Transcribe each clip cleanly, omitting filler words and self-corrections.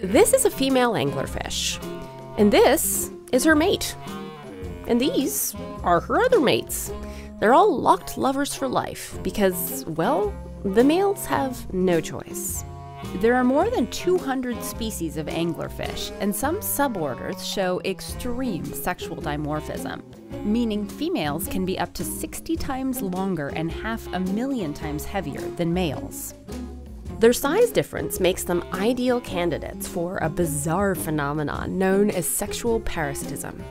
This is a female anglerfish, and this is her mate. And these are her other mates. They're all locked lovers for life because, well, the males have no choice. There are more than 200 species of anglerfish, and some suborders show extreme sexual dimorphism, meaning females can be up to 60 times longer and 500,000 times heavier than males. Their size difference makes them ideal candidates for a bizarre phenomenon known as sexual parasitism.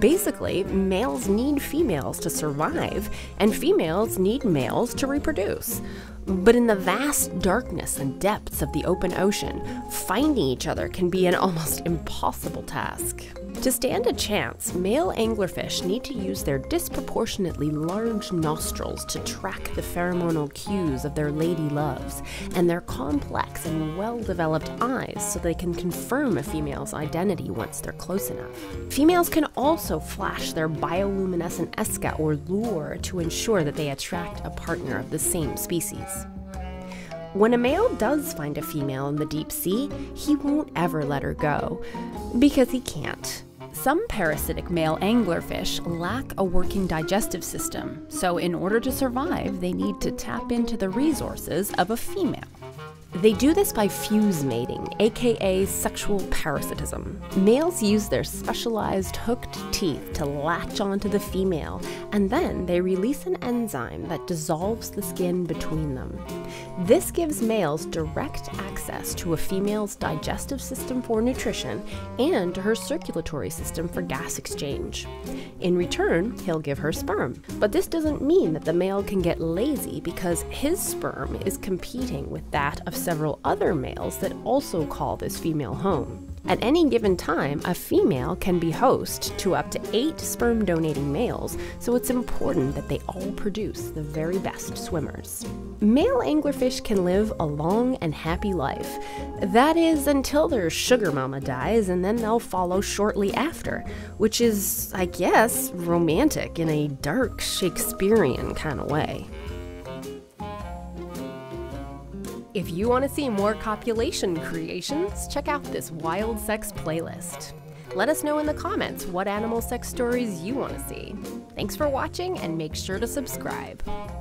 Basically, males need females to survive, and females need males to reproduce. But in the vast darkness and depths of the open ocean, finding each other can be an almost impossible task. To stand a chance, male anglerfish need to use their disproportionately large nostrils to track the pheromonal cues of their lady loves, and their complex and well-developed eyes so they can confirm a female's identity once they're close enough. Females can also flash their bioluminescent esca or lure to ensure that they attract a partner of the same species. When a male does find a female in the deep sea, he won't ever let her go, because he can't. Some parasitic male anglerfish lack a working digestive system, so in order to survive, they need to tap into the resources of a female. They do this by fuse mating, aka sexual parasitism. Males use their specialized hooked teeth to latch onto the female, and then they release an enzyme that dissolves the skin between them. This gives males direct access to a female's digestive system for nutrition and to her circulatory system for gas exchange. In return, he'll give her sperm. But this doesn't mean that the male can get lazy, because his sperm is competing with that of several other males that also call this female home. At any given time, a female can be host to up to 8 sperm-donating males, so it's important that they all produce the very best swimmers. Male anglerfish can live a long and happy life. That is, until their sugar mama dies, and then they'll follow shortly after, which is, I guess, romantic in a dark Shakespearean kind of way. If you want to see more copulation creations, check out this Wild Sex playlist. Let us know in the comments what animal sex stories you want to see. Thanks for watching, and make sure to subscribe.